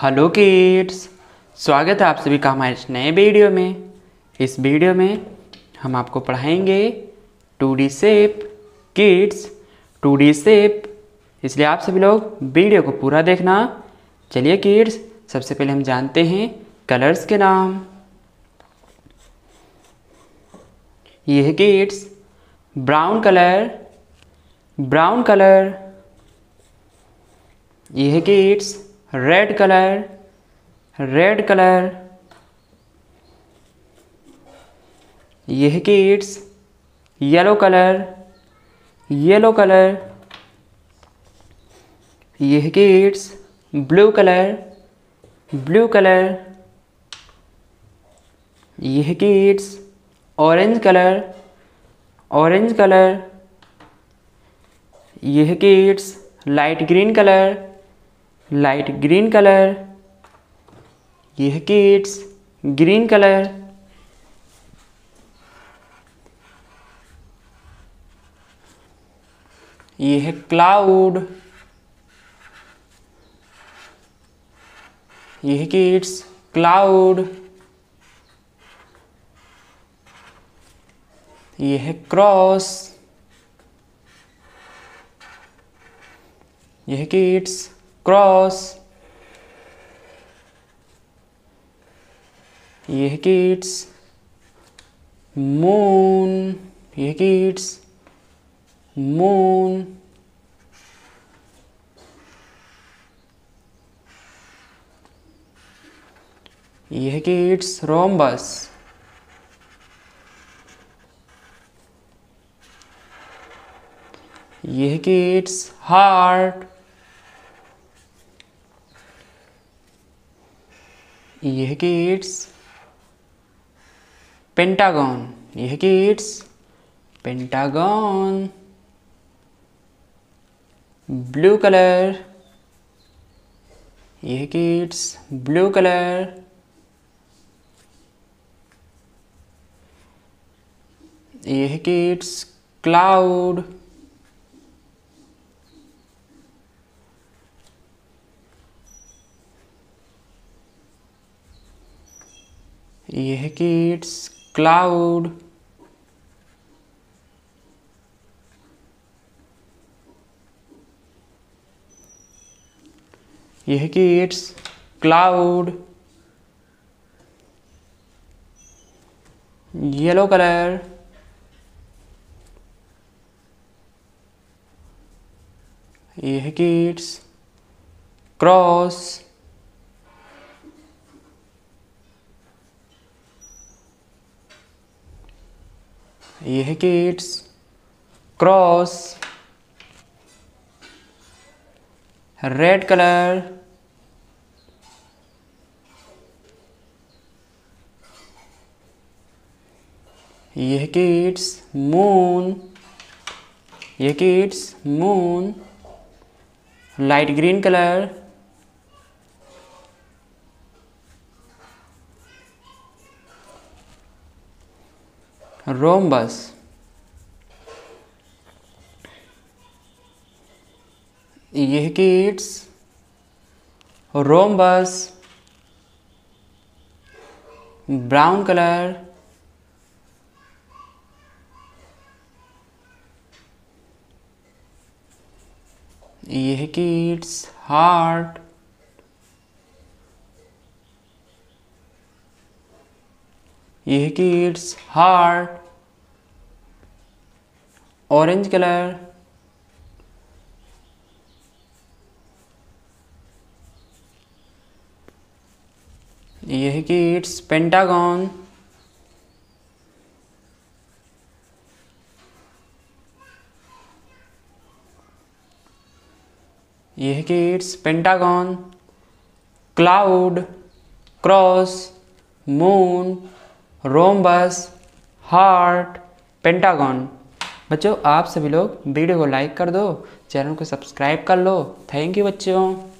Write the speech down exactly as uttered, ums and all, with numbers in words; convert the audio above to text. Hello kids, स्वागत है आप सभी का हमारे इस नए वीडियो में। इस वीडियो में हम आपको पढ़ाएंगे two D shape. Kids two D shape, इसलिए आप सभी लोग वीडियो को पूरा देखना। चलिए किड्स, सबसे पहले हम जानते हैं कलर्स के नाम। ये है kids brown colour, brown colour. ये है kids red colour, red colour. ये है kids yellow colour, yellow colour. ये है kids blue colour, blue colour. ये है kids orange colour, orange colour. ये है kids light green colour, light green colour. ये है किड्स ग्रीन कलर। ये है क्लाउड। ये है किड्स क्लाउड। ये है क्रॉस। ये है किड्स क्रॉस। ये है किड्स मून, ये है किड्स मून। ये है किड्स रोम्बस। ये है किड्स हार्ट। ये है किड्स पेंटागॉन, ये है किड्स पेंटागॉन। ब्लू कलर, ये है किड्स ब्लू कलर। ये है किड्स क्लाउड। ये है किड्स क्लाउड। ये है किड्स क्लाउड। Yellow colour. ये है किड्स क्रॉस। ये है किड्स क्रॉस। Red colour. ये है किड्स मून, ये kids moon. Light green colour. Rhombus. ये है किड्स रोम्बस। Brown colour. ये है किड्स हार्ट। ये है किड्स हार्ट। Orange colour. ये है किड्स पेंटागॉन। ये है kids pentagon, cloud, cross, moon, rhombus, heart, pentagon. बच्चों, आप सभी लोग वीडियो को लाइक कर दो, चैनल को सब्सक्राइब कर लो। थैंक यू बच्चों।